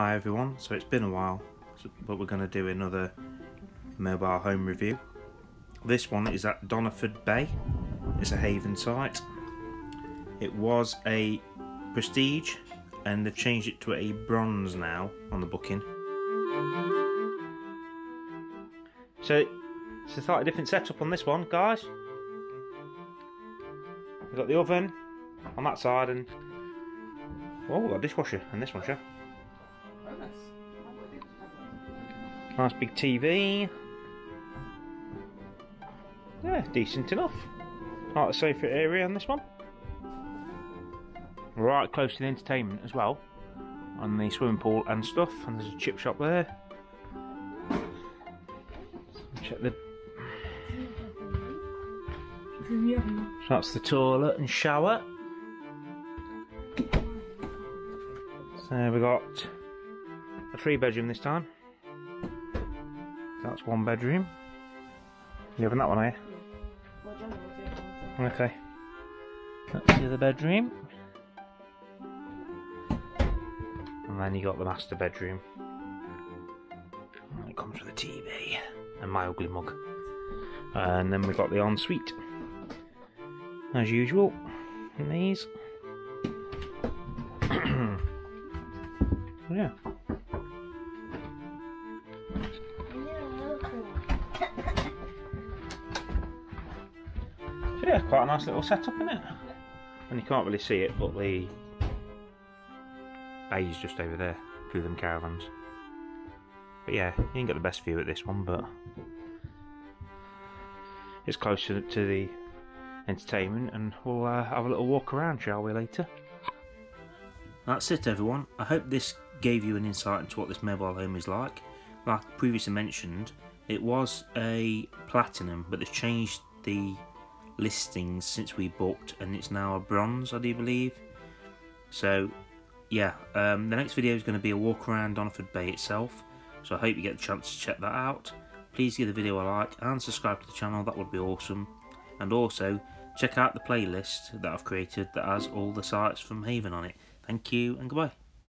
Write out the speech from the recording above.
Hi everyone, so it's been a while, but we're going to do another mobile home review. This one is at Doniford Bay. It's a Haven site. It was a Prestige and they've changed it to a Bronze now on the booking. So it's a slightly different setup on this one, guys. We've got the oven on that side and oh, we've got a dishwasher and this one, sure. Nice big TV. Yeah, decent enough. Like the sofa area on this one. Right close to the entertainment as well, on the swimming pool and stuff, and there's a chip shop there. Check the. So that's the toilet and shower. So we got a 3-bedroom this time. That's 1 bedroom. You having that one, are you? Okay. That's the other bedroom. And then you got the master bedroom. And it comes with a TV and my ugly mug. And then we've got the ensuite. As usual, in these. Yeah. So yeah, quite a nice little setup, isn't it? And you can't really see it, but the bay's just over there through them caravans. But yeah, you ain't got the best view at this one, but it's closer to the entertainment, and we'll have a little walk around, shall we, later? That's it, everyone. I hope this gave you an insight into what this mobile home is like. Like previously mentioned, it was a platinum, but they've changed the listings since we booked, and it's now a Bronze, I do believe. So yeah, the next video is going to be a walk around Doniford Bay itself, so I hope you get the chance to check that out. Please give the video a like and subscribe to the channel, that would be awesome. And also check out the playlist that I've created that has all the sites from Haven on it. Thank you and goodbye.